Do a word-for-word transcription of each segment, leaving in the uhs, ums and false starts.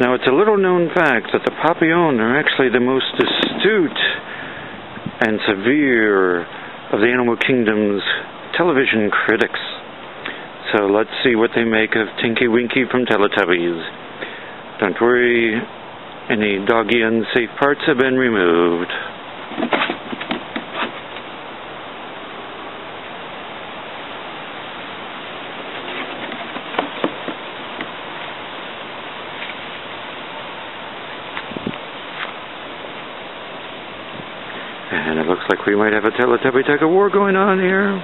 Now, it's a little-known fact that the Papillon are actually the most astute and severe of the animal kingdom's television critics. So let's see what they make of Tinky Winky from Teletubbies. Don't worry, any doggy unsafe parts have been removed. And it looks like we might have a Teletubby tug of war going on here.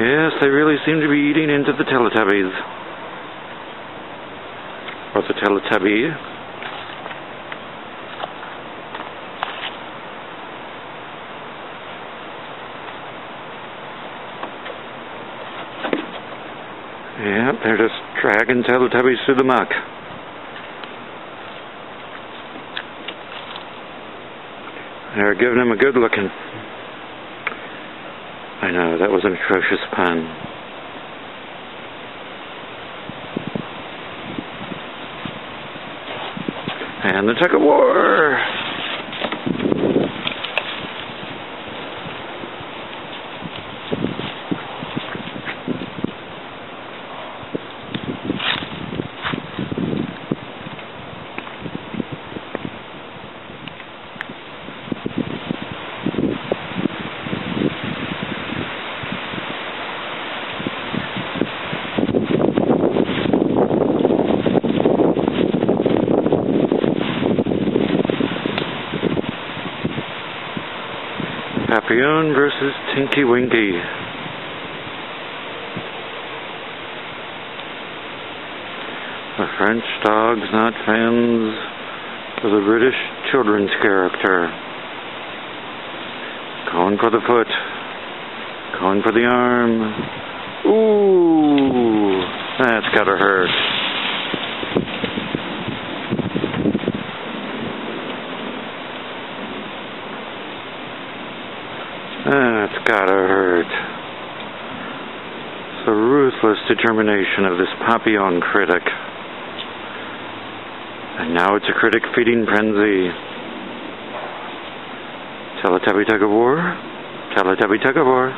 Yes, they really seem to be eating into the Teletubbies. Or the Teletubby. Yeah, they're just dragging Teletubbies through the muck. They're giving him a good looking. I know, that was an atrocious pun. And the tug of war! Papillon versus Tinky Winky. The French dog's not fans of the British children's character. Going for the foot. Going for the arm. Ooh, that's gotta hurt. That's gotta hurt. The ruthless determination of this Papillon critic. And now it's a critic feeding frenzy. Teletubby tug of war. Teletubby tug of war.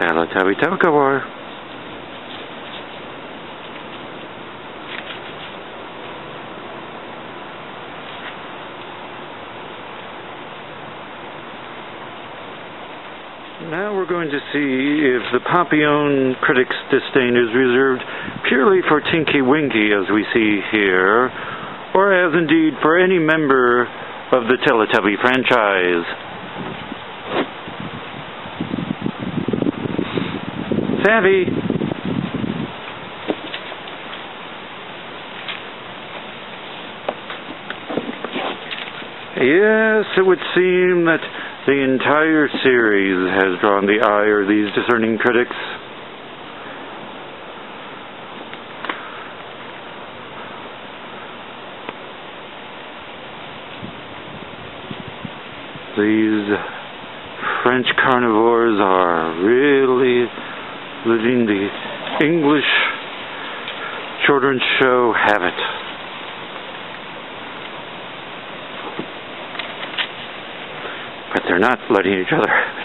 Teletubby tug of war. Now we're going to see if the Papillon critic's disdain is reserved purely for Tinky Winky, as we see here, or as indeed for any member of the Teletubby franchise. Savvy! Yes, it would seem that the entire series has drawn the ire of these discerning critics. These French carnivores are really letting the English children's show have it. They're not letting each other.